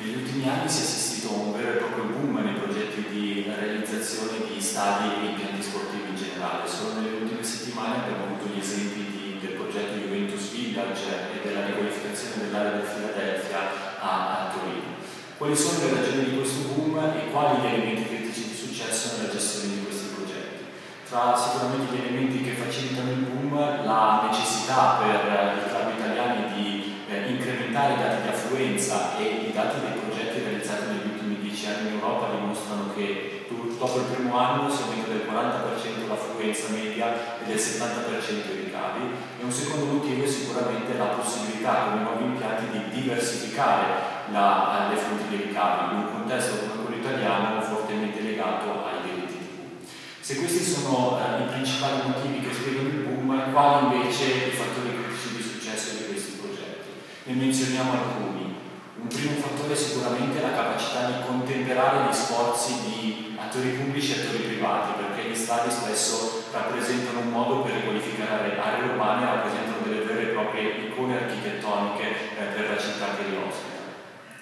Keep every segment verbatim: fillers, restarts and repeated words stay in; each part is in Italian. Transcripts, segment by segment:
Negli ultimi anni si è assistito a un vero e proprio boom nei progetti di realizzazione di stadi e impianti sportivi in generale. Solo nelle ultime settimane abbiamo avuto gli esempi di, del progetto Juventus Village e della riqualificazione dell'area della Filadelfia a, a Torino. Quali sono le ragioni di questo boom e quali gli elementi critici di successo nella gestione di questi progetti? Tra sicuramente gli elementi che facilitano il boom, la necessità per i club italiani di eh, incrementare i dati di affluenza, e i dati dei progetti realizzati negli ultimi dieci anni in Europa dimostrano che dopo il primo anno si aumenta del quaranta per cento l'affluenza media e del settanta per cento i ricavi. E un secondo motivo è sicuramente la possibilità con i nuovi impianti di diversificare La, le fonti dei ricavi in un contesto come quello italiano fortemente legato ai diritti tivù. Se questi sono eh, i principali motivi che spiegano il boom, quali invece i fattori critici di successo di questi progetti? Ne menzioniamo alcuni. Un primo fattore è sicuramente la capacità di contemperare gli sforzi di attori pubblici e attori privati, perché gli stadi spesso rappresentano un modo per riqualificare aree urbane, rappresentano delle vere e proprie icone architettoniche eh, per la città che li ospita.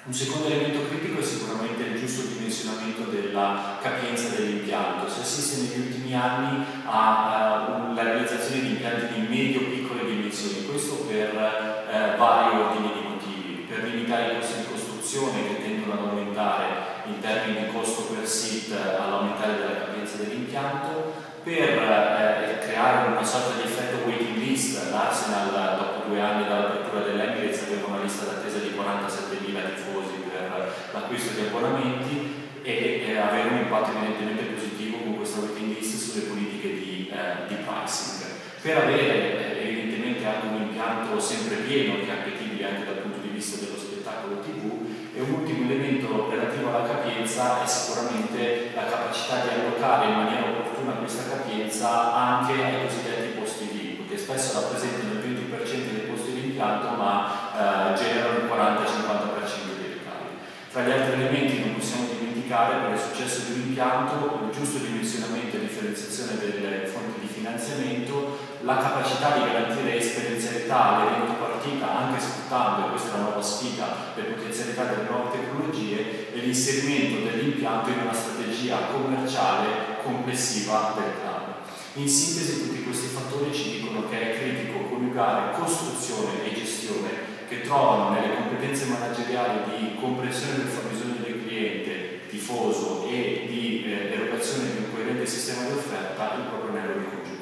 Un secondo elemento critico è sicuramente il giusto dimensionamento della capienza dell'impianto. Si assiste negli ultimi anni alla realizzazione di impianti di medio-piccole dimensioni, questo per eh, vari ordini di motivi, per limitare i costi di costruzione che tendono ad aumentare in termini di costo per sit all'aumentare della capienza dell'impianto, per eh, creare una sorta di effetto waiting list. L'Arsenal, dopo due anni dall'apertura dell'Emirates, aveva una lista d'attesa di quarantasettemila tifosi per l'acquisto di abbonamenti, e eh, avere un impatto evidentemente positivo con questa waiting list sulle politiche di, eh, di pricing. Per avere eh, evidentemente anche un impianto sempre pieno che è appetibile anche dal punto di vista dello spettacolo tivù, e un ultimo elemento relativo alla capienza è sicuramente la capacità di allocare in maniera opportuna questa capienza anche ai cosiddetti posti V I P, che spesso rappresentano il venti per cento dei posti di impianto, ma Uh, generano il quaranta cinquanta per cento dei ricavi. Tra gli altri elementi non possiamo dimenticare, per il successo di un impianto, il giusto dimensionamento e differenziazione delle fonti di finanziamento, la capacità di garantire esperienzialità all'evento partita, anche sfruttando, questa è la nuova sfida, le potenzialità delle nuove tecnologie, e l'inserimento dell'impianto in una strategia commerciale complessiva del club. In sintesi, tutti questi fattori ci dicono che è critico coniugare costruzione e gestione, che trovano nelle competenze manageriali di comprensione del fabbisogno del cliente, tifoso, e di eh, erogazione di un coerente sistema di offerta il proprio anello di congiunzione.